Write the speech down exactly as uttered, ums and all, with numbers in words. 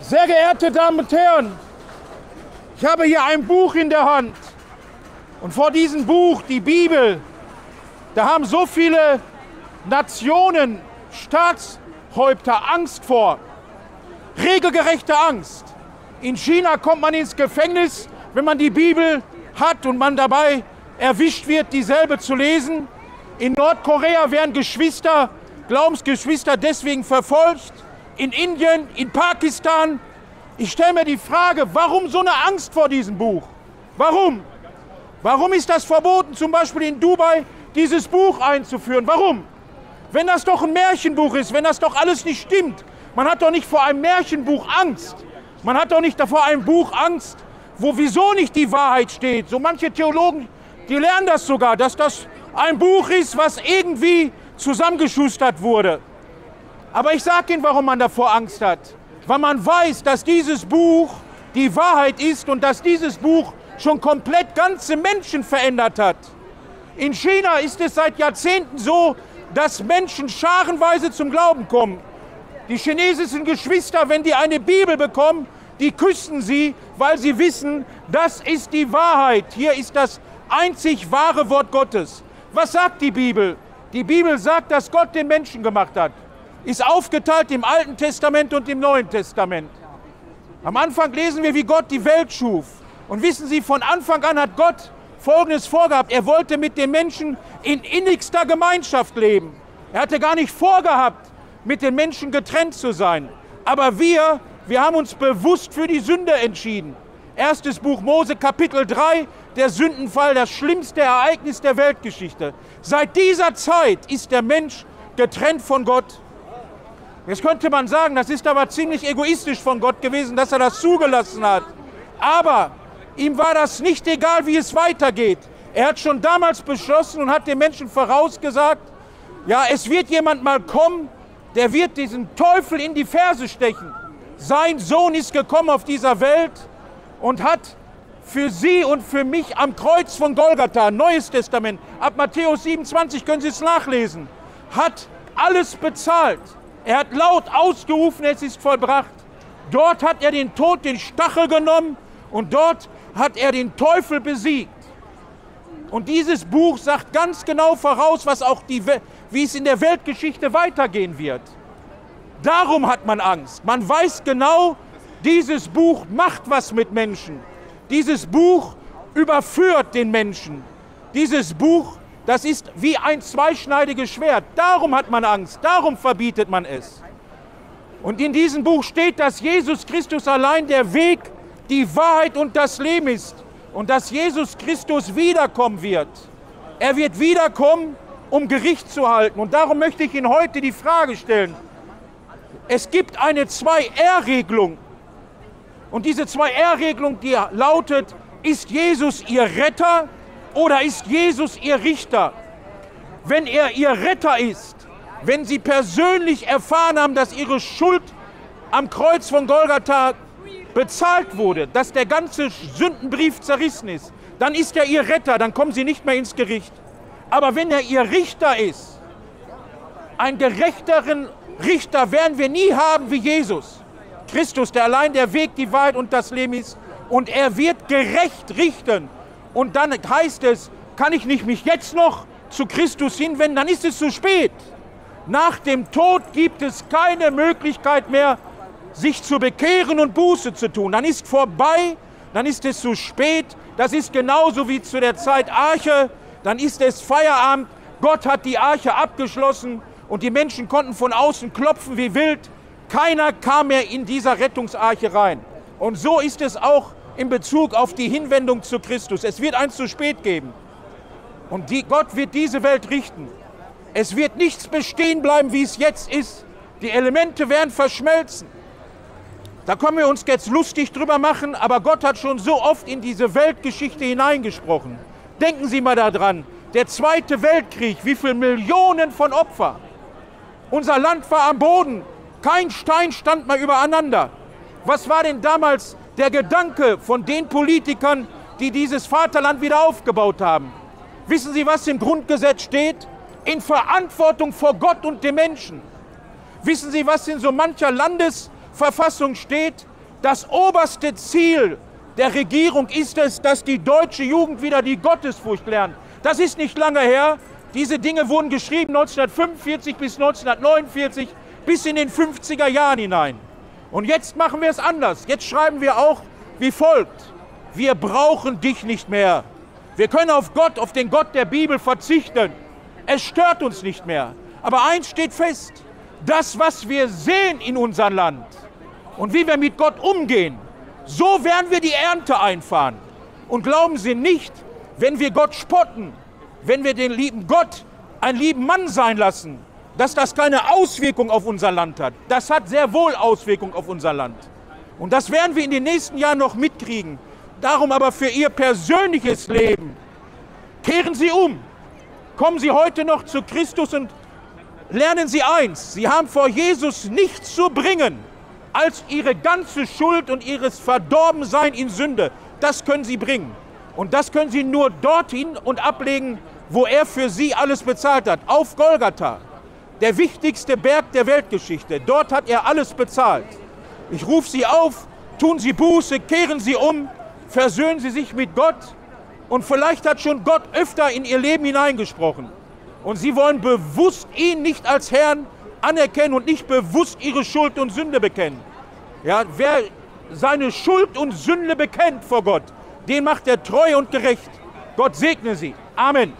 Sehr geehrte Damen und Herren, ich habe hier ein Buch in der Hand. Und vor diesem Buch, die Bibel, da haben so viele Nationen, Staatshäupter Angst vor. Regelgerechte Angst. In China kommt man ins Gefängnis, wenn man die Bibel hat und man dabei erwischt wird, dieselbe zu lesen. In Nordkorea werden Geschwister, Glaubensgeschwister deswegen verfolgt. In Indien, in Pakistan. Ich stelle mir die Frage, warum so eine Angst vor diesem Buch? Warum? Warum ist das verboten, zum Beispiel in Dubai dieses Buch einzuführen? Warum? Wenn das doch ein Märchenbuch ist, wenn das doch alles nicht stimmt. Man hat doch nicht vor einem Märchenbuch Angst. Man hat doch nicht vor einem Buch Angst, wo wieso nicht die Wahrheit steht. So manche Theologen, die lernen das sogar, dass das ein Buch ist, was irgendwie zusammengeschustert wurde. Aber ich sage Ihnen, warum man davor Angst hat. Weil man weiß, dass dieses Buch die Wahrheit ist und dass dieses Buch schon komplett ganze Menschen verändert hat. In China ist es seit Jahrzehnten so, dass Menschen scharenweise zum Glauben kommen. Die chinesischen Geschwister, wenn die eine Bibel bekommen, die küssen sie, weil sie wissen, das ist die Wahrheit. Hier ist das einzig wahre Wort Gottes. Was sagt die Bibel? Die Bibel sagt, dass Gott den Menschen gemacht hat. Ist aufgeteilt im Alten Testament und im Neuen Testament. Am Anfang lesen wir, wie Gott die Welt schuf. Und wissen Sie, von Anfang an hat Gott Folgendes vorgehabt. Er wollte mit den Menschen in innigster Gemeinschaft leben. Er hatte gar nicht vorgehabt, mit den Menschen getrennt zu sein. Aber wir, wir haben uns bewusst für die Sünde entschieden. Erstes Buch Mose, Kapitel drei, der Sündenfall, das schlimmste Ereignis der Weltgeschichte. Seit dieser Zeit ist der Mensch getrennt von Gott. Jetzt könnte man sagen, das ist aber ziemlich egoistisch von Gott gewesen, dass er das zugelassen hat. Aber ihm war das nicht egal, wie es weitergeht. Er hat schon damals beschlossen und hat den Menschen vorausgesagt, ja, es wird jemand mal kommen, der wird diesen Teufel in die Ferse stechen. Sein Sohn ist gekommen auf dieser Welt und hat für Sie und für mich am Kreuz von Golgatha, Neues Testament, ab Matthäus siebenundzwanzig können Sie es nachlesen, hat alles bezahlt. Er hat laut ausgerufen, es ist vollbracht. Dort hat er den Tod, den Stachel genommen und dort hat er den Teufel besiegt. Und dieses Buch sagt ganz genau voraus, was auch die Welt, wie es in der Weltgeschichte weitergehen wird. Darum hat man Angst. Man weiß genau, dieses Buch macht was mit Menschen. Dieses Buch überführt den Menschen. Dieses Buch, das ist wie ein zweischneidiges Schwert. Darum hat man Angst, darum verbietet man es. Und in diesem Buch steht, dass Jesus Christus allein der Weg, die Wahrheit und das Leben ist. Und dass Jesus Christus wiederkommen wird. Er wird wiederkommen, um Gericht zu halten. Und darum möchte ich Ihnen heute die Frage stellen. Es gibt eine zwei R Regelung. Und diese zwei R Regelung, die lautet, ist Jesus Ihr Retter oder ist Jesus Ihr Richter? Wenn er Ihr Retter ist, wenn Sie persönlich erfahren haben, dass Ihre Schuld am Kreuz von Golgatha bezahlt wurde, dass der ganze Sündenbrief zerrissen ist, dann ist er Ihr Retter, dann kommen Sie nicht mehr ins Gericht. Aber wenn er Ihr Richter ist, einen gerechteren Richter werden wir nie haben wie Jesus. Christus, der allein der Weg, die Wahrheit und das Leben ist. Und er wird gerecht richten. Und dann heißt es, kann ich nicht mich jetzt noch zu Christus hinwenden, dann ist es zu spät. Nach dem Tod gibt es keine Möglichkeit mehr, sich zu bekehren und Buße zu tun. Dann ist vorbei, dann ist es zu spät. Das ist genauso wie zu der Zeit Arche. Dann ist es Feierabend, Gott hat die Arche abgeschlossen und die Menschen konnten von außen klopfen wie wild. Keiner kam mehr in dieser Rettungsarche rein. Und so ist es auch in Bezug auf die Hinwendung zu Christus. Es wird eins zu spät geben. Und die, Gott wird diese Welt richten. Es wird nichts bestehen bleiben, wie es jetzt ist. Die Elemente werden verschmelzen. Da können wir uns jetzt lustig drüber machen, aber Gott hat schon so oft in diese Weltgeschichte hineingesprochen. Denken Sie mal daran, der Zweite Weltkrieg, wie viele Millionen von Opfern. Unser Land war am Boden, kein Stein stand mal übereinander. Was war denn damals der Gedanke von den Politikern, die dieses Vaterland wieder aufgebaut haben? Wissen Sie, was im Grundgesetz steht? In Verantwortung vor Gott und den Menschen. Wissen Sie, was in so mancher Landesverfassung Verfassung steht, das oberste Ziel der Regierung ist es, dass die deutsche Jugend wieder die Gottesfurcht lernt. Das ist nicht lange her. Diese Dinge wurden geschrieben neunzehnhundertfünfundvierzig bis neunzehnhundertneunundvierzig, bis in den fünfziger Jahren hinein. Und jetzt machen wir es anders. Jetzt schreiben wir auch wie folgt: Wir brauchen dich nicht mehr. Wir können auf Gott, auf den Gott der Bibel verzichten. Es stört uns nicht mehr. Aber eins steht fest: Das, was wir sehen in unserem Land und wie wir mit Gott umgehen, so werden wir die Ernte einfahren. Und glauben Sie nicht, wenn wir Gott spotten, wenn wir den lieben Gott einen lieben Mann sein lassen, dass das keine Auswirkung auf unser Land hat. Das hat sehr wohl Auswirkung auf unser Land. Und das werden wir in den nächsten Jahren noch mitkriegen. Darum aber für Ihr persönliches Leben: Kehren Sie um. Kommen Sie heute noch zu Christus und lernen Sie eins: Sie haben vor Jesus nichts zu bringen als Ihre ganze Schuld und Ihres Verdorbensein in Sünde. Das können Sie bringen. Und das können Sie nur dorthin und ablegen, wo er für Sie alles bezahlt hat. Auf Golgatha, der wichtigste Berg der Weltgeschichte. Dort hat er alles bezahlt. Ich rufe Sie auf: Tun Sie Buße, kehren Sie um, versöhnen Sie sich mit Gott. Und vielleicht hat schon Gott öfter in Ihr Leben hineingesprochen. Und Sie wollen bewusst ihn nicht als Herrn anerkennen und nicht bewusst Ihre Schuld und Sünde bekennen. Ja, wer seine Schuld und Sünde bekennt vor Gott, den macht er treu und gerecht. Gott segne Sie. Amen.